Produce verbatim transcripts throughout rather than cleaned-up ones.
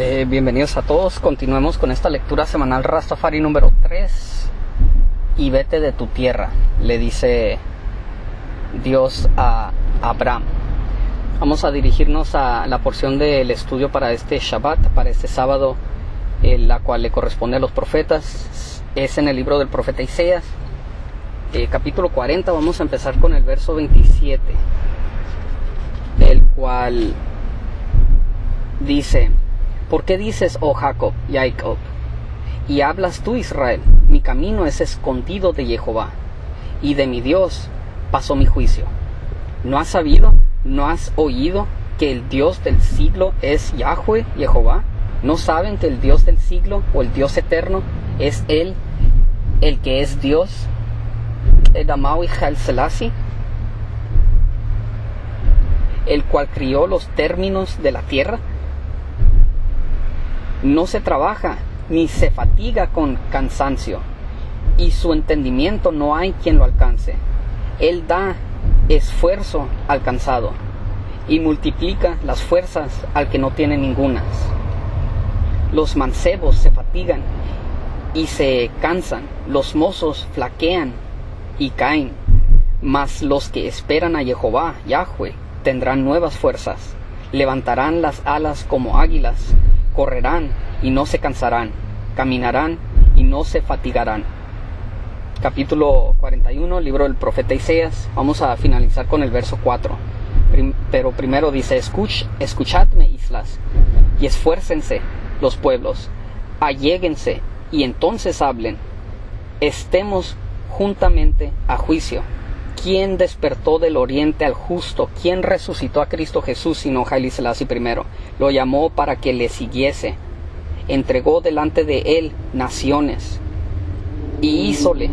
Eh, bienvenidos a todos, continuemos con esta lectura semanal Rastafari número tres. Y vete de tu tierra, le dice Dios a Abraham. Vamos a dirigirnos a la porción del estudio para este Shabbat, para este sábado, eh, la cual le corresponde a los profetas. Es en el libro del profeta Isaías, eh, capítulo cuarenta. Vamos a empezar con el verso veintisiete, el cual dice: ¿Por qué dices, oh Jacob, Jacob, y hablas tú, Israel? Mi camino es escondido de Jehová, y de mi Dios pasó mi juicio. ¿No has sabido, no has oído que el Dios del siglo es Yahweh, Jehová? ¿No saben que el Dios del siglo, o el Dios eterno, es Él, el que es Dios? El Maui Khalil Selassie, el cual crió los términos de la tierra. No se trabaja, ni se fatiga con cansancio, y su entendimiento no hay quien lo alcance. Él da esfuerzo al cansado, y multiplica las fuerzas al que no tiene ninguna. Los mancebos se fatigan y se cansan, los mozos flaquean y caen, mas los que esperan a Jehová, Yahweh, tendrán nuevas fuerzas, levantarán las alas como águilas, correrán y no se cansarán, caminarán y no se fatigarán. Capítulo cuarenta y uno, libro del profeta Isaías. Vamos a finalizar con el verso cuatro. Prim- pero primero dice: Escuch- Escuchadme, islas, y esfuércense los pueblos, alléguense y entonces hablen. Estemos juntamente a juicio. ¿Quién despertó del oriente al justo? ¿Quién resucitó a Cristo Jesús, sino Haile Selassie primero? Lo llamó para que le siguiese. Entregó delante de él naciones, y hízole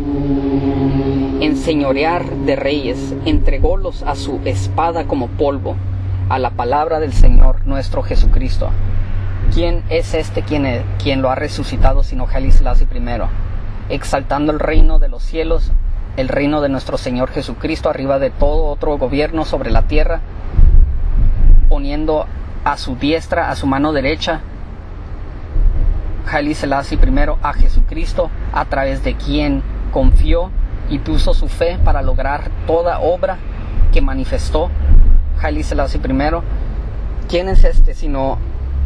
enseñorear de reyes. Entrególos a su espada como polvo, a la palabra del Señor nuestro Jesucristo. ¿Quién es este quien, es, quien lo ha resucitado, sino Haile Selassie primero? Exaltando el reino de los cielos, el reino de nuestro Señor Jesucristo, arriba de todo otro gobierno sobre la tierra, poniendo a su diestra, a su mano derecha, Haile Selassie primero, a Jesucristo, a través de quien confió y puso su fe para lograr toda obra que manifestó Haile Selassie primero. ¿Quién es este sino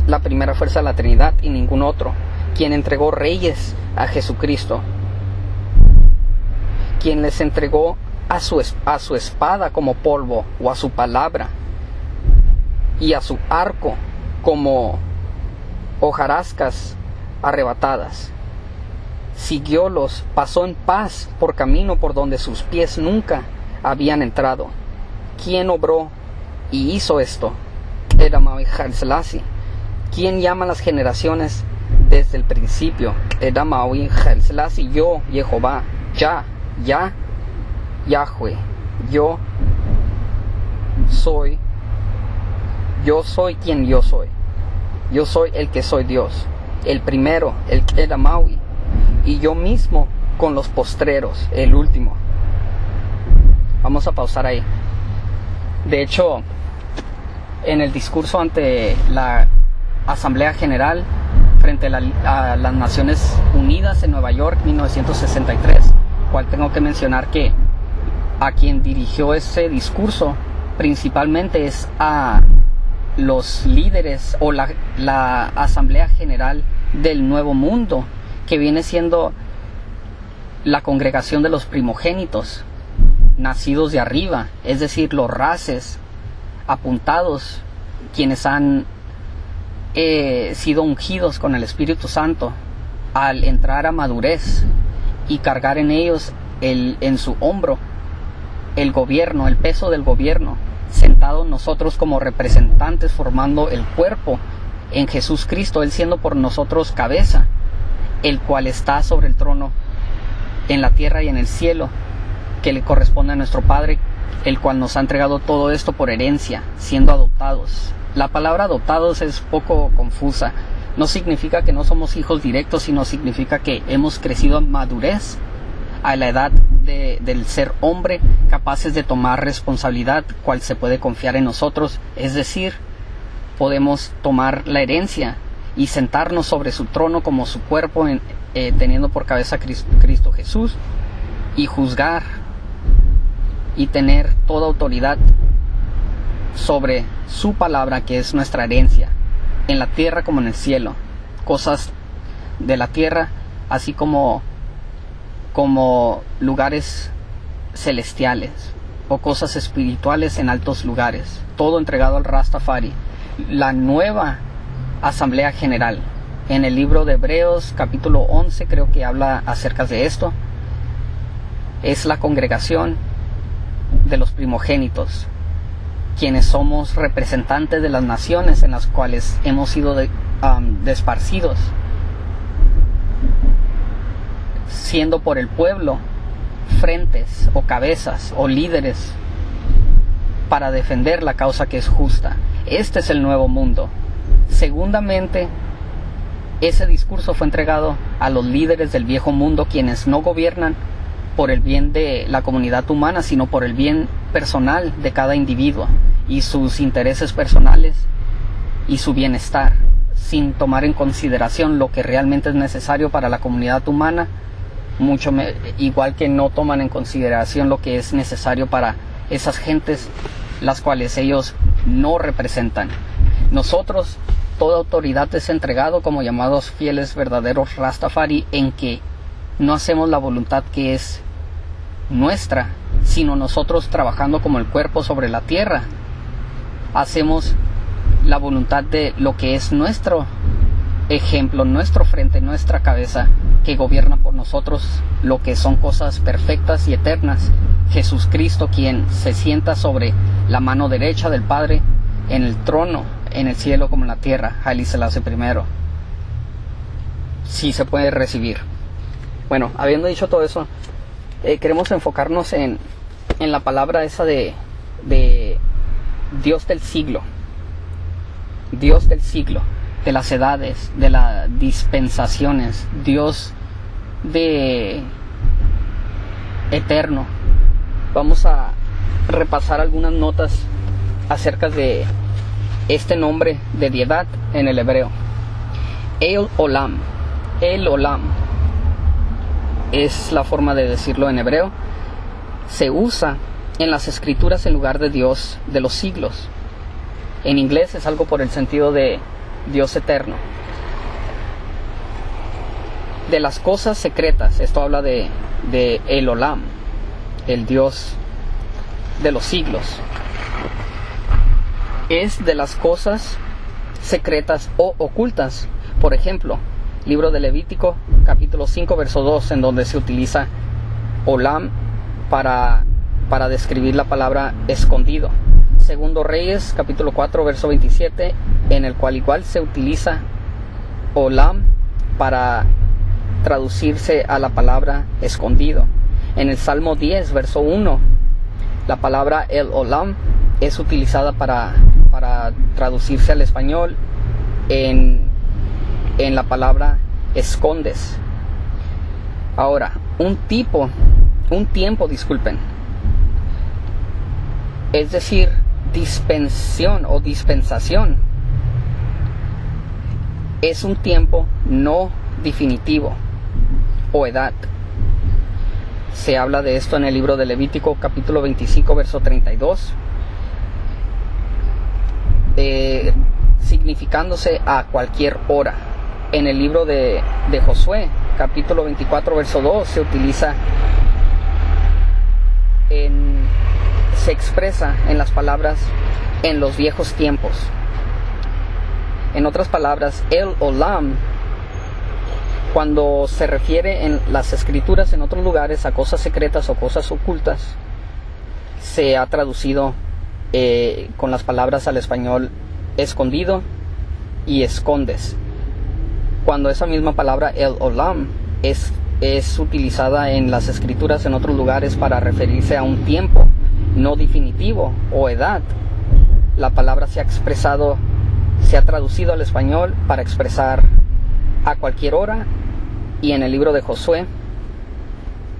la primera fuerza de la Trinidad y ningún otro? Quien entregó reyes a Jesucristo, quien les entregó a su, a su espada como polvo, o a su palabra, y a su arco como hojarascas arrebatadas. Siguiólos, pasó en paz por camino por donde sus pies nunca habían entrado. ¿Quién obró y hizo esto? Era Maui Khalil Selassie. ¿Quién llama a las generaciones desde el principio? Era Maui Khalil Selassie. Yo, Jehová, ya. Ya, Yahweh, yo soy, yo soy quien yo soy, yo soy el que soy Dios, el primero, el que era Maui, y yo mismo con los postreros, el último. Vamos a pausar ahí. De hecho, en el discurso ante la Asamblea General, frente a, la, a las Naciones Unidas en Nueva York, mil novecientos sesenta y tres, cual tengo que mencionar que a quien dirigió ese discurso principalmente es a los líderes o la, la Asamblea General del Nuevo Mundo, que viene siendo la congregación de los primogénitos nacidos de arriba, es decir, los races apuntados, quienes han eh, sido ungidos con el Espíritu Santo al entrar a madurez y cargar en ellos, el, en su hombro, el gobierno, el peso del gobierno, sentados nosotros como representantes, formando el cuerpo en Jesús Cristo, Él siendo por nosotros cabeza, el cual está sobre el trono en la tierra y en el cielo, que le corresponde a nuestro Padre, el cual nos ha entregado todo esto por herencia, siendo adoptados. La palabra adoptados es poco confusa. No significa que no somos hijos directos, sino significa que hemos crecido en madurez a la edad de, del ser hombre, capaces de tomar responsabilidad, cual se puede confiar en nosotros. Es decir, podemos tomar la herencia y sentarnos sobre su trono como su cuerpo, en, eh, teniendo por cabeza a Cristo, Cristo Jesús, y juzgar y tener toda autoridad sobre su palabra, que es nuestra herencia, en la tierra como en el cielo, cosas de la tierra así como, como lugares celestiales o cosas espirituales en altos lugares, todo entregado al Rastafari, la nueva Asamblea General. En el libro de Hebreos capítulo once creo que habla acerca de esto. Es la congregación de los primogénitos, quienes somos representantes de las naciones en las cuales hemos sido de, um, desparcidos, siendo por el pueblo frentes o cabezas o líderes para defender la causa que es justa. Este es el nuevo mundo. Segundamente, ese discurso fue entregado a los líderes del viejo mundo, quienes no gobiernan por el bien de la comunidad humana, sino por el bien personal de cada individuo y sus intereses personales y su bienestar, sin tomar en consideración lo que realmente es necesario para la comunidad humana, mucho me, igual que no toman en consideración lo que es necesario para esas gentes, las cuales ellos no representan. Nosotros, toda autoridad es entregado como llamados fieles verdaderos Rastafari, en que no hacemos la voluntad que es nuestra, sino nosotros, trabajando como el cuerpo sobre la tierra, hacemos la voluntad de lo que es nuestro ejemplo, nuestro frente, nuestra cabeza, que gobierna por nosotros lo que son cosas perfectas y eternas, Jesucristo, quien se sienta sobre la mano derecha del Padre en el trono, en el cielo como en la tierra. Haile Selassie primero, si se puede recibir. Bueno, habiendo dicho todo eso, eh, queremos enfocarnos en, en la palabra esa de, de Dios del siglo, Dios del siglo, de las edades, de las dispensaciones, Dios de eterno. Vamos a repasar algunas notas acerca de este nombre de Diedad en el hebreo. El Olam, El Olam es la forma de decirlo en hebreo. Se usa en las escrituras en lugar de Dios de los siglos. En inglés es algo por el sentido de Dios eterno. De las cosas secretas. Esto habla de, de El Olam, el Dios de los siglos. Es de las cosas secretas o ocultas. Por ejemplo, libro de Levítico, capítulo cinco, verso dos, en donde se utiliza Olam para, para describir la palabra escondido. Segundo Reyes, capítulo cuatro, verso veintisiete, en el cual igual se utiliza Olam para traducirse a la palabra escondido. En el Salmo diez, verso uno, la palabra El Olam es utilizada para, para traducirse al español en... en la palabra escondes. Ahora, un tipo, un tiempo, disculpen, es decir, dispensión o dispensación, es un tiempo no definitivo o edad. Se habla de esto en el libro de Levítico, capítulo veinticinco, verso treinta y dos, eh, significándose a cualquier hora. En el libro de, de Josué, capítulo veinticuatro, verso dos, se utiliza, en, se expresa en las palabras en los viejos tiempos. En otras palabras, El Olam, cuando se refiere en las escrituras en otros lugares a cosas secretas o cosas ocultas, se ha traducido eh, con las palabras al español escondido y escondes. Cuando esa misma palabra El Olam es, es utilizada en las escrituras en otros lugares para referirse a un tiempo no definitivo o edad, la palabra se ha expresado, se ha traducido al español para expresar a cualquier hora, y en el libro de Josué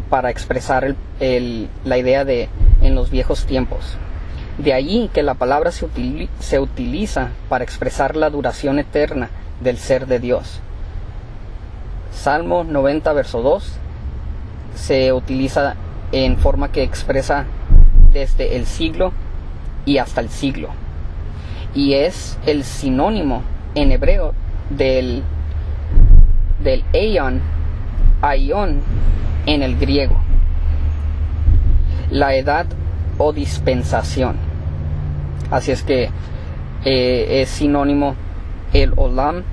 para expresar el, el, la idea de en los viejos tiempos. De allí que la palabra se, utili- se utiliza para expresar la duración eterna del ser de Dios. Salmo noventa, verso dos, se utiliza en forma que expresa desde el siglo y hasta el siglo, y es el sinónimo en hebreo del, del aion, aion en el griego, la edad o dispensación. Así es que eh, es sinónimo el Olam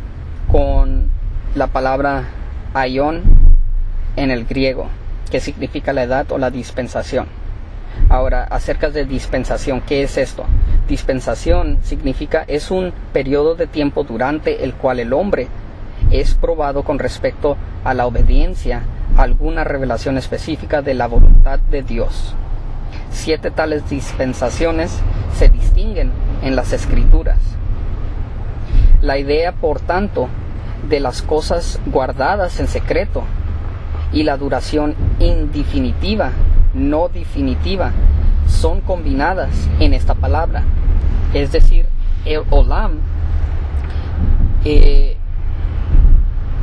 con la palabra aion en el griego, que significa la edad o la dispensación. Ahora, acerca de dispensación, ¿qué es esto? Dispensación significa es un periodo de tiempo durante el cual el hombre es probado con respecto a la obediencia a alguna revelación específica de la voluntad de Dios. Siete tales dispensaciones se distinguen en las Escrituras. La idea, por tanto, de las cosas guardadas en secreto y la duración indefinitiva, no definitiva, son combinadas en esta palabra, es decir, el Olam eh,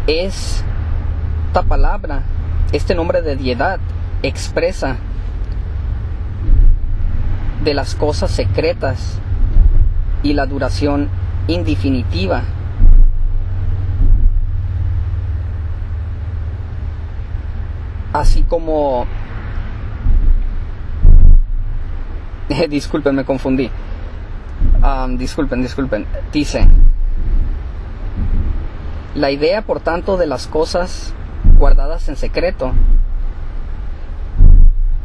es esta palabra, este nombre de Diedad expresa de las cosas secretas y la duración indefinitiva, así como Eh, disculpen, me confundí. Um, disculpen, disculpen. Dice, la idea, por tanto, de las cosas guardadas en secreto.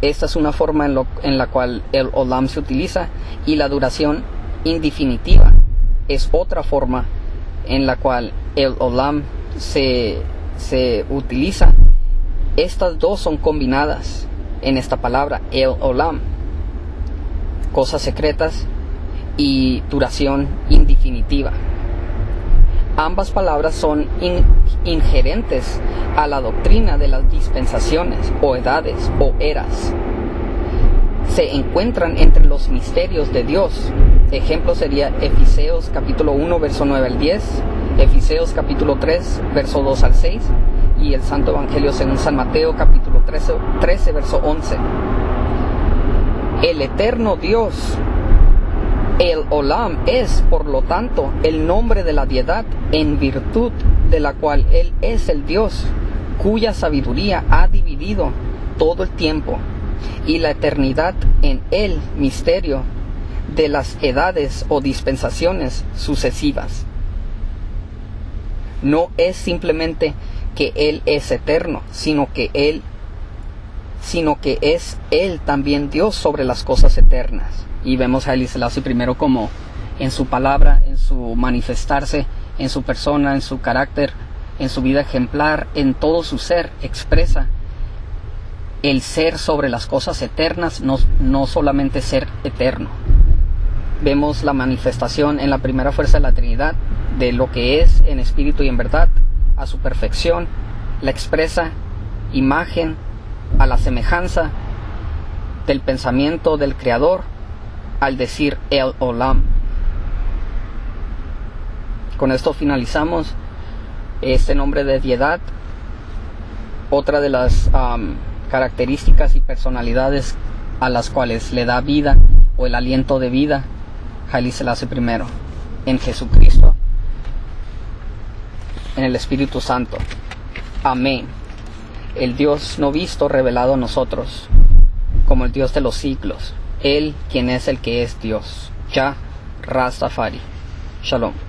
Esta es una forma en, lo, en la cual el Olam se utiliza, y la duración indefinitiva es otra forma en la cual el Olam se, se utiliza. Estas dos son combinadas en esta palabra, el Olam. Cosas secretas y duración indefinitiva. Ambas palabras son in, inherentes a la doctrina de las dispensaciones o edades o eras. Se encuentran entre los misterios de Dios. Ejemplo sería Efesios capítulo uno, verso nueve al diez, Efesios capítulo tres, verso dos al seis, y el Santo Evangelio según San Mateo capítulo trece, trece verso once. El eterno Dios, el Olam, es por lo tanto el nombre de la Deidad en virtud de la cual Él es el Dios, cuya sabiduría ha dividido todo el tiempo y la eternidad en el misterio de las edades o dispensaciones sucesivas. No es simplemente que Él es eterno, sino que Él es sino que es Él también Dios sobre las cosas eternas. Y vemos a Haile Selassie primero como en su palabra, en su manifestarse, en su persona, en su carácter, en su vida ejemplar, en todo su ser, expresa el ser sobre las cosas eternas, no, no solamente ser eterno. Vemos la manifestación en la primera fuerza de la Trinidad, de lo que es en espíritu y en verdad, a su perfección, la expresa imagen, a la semejanza del pensamiento del Creador al decir El Olam. Con esto finalizamos este nombre de Deidad. Otra de las um, características y personalidades a las cuales le da vida o el aliento de vida Haile Selassie primero, en Jesucristo, en el Espíritu Santo. Amén. El Dios no visto revelado a nosotros, como el Dios de los siglos, Él quien es el que es Dios. Ya Rastafari. Shalom.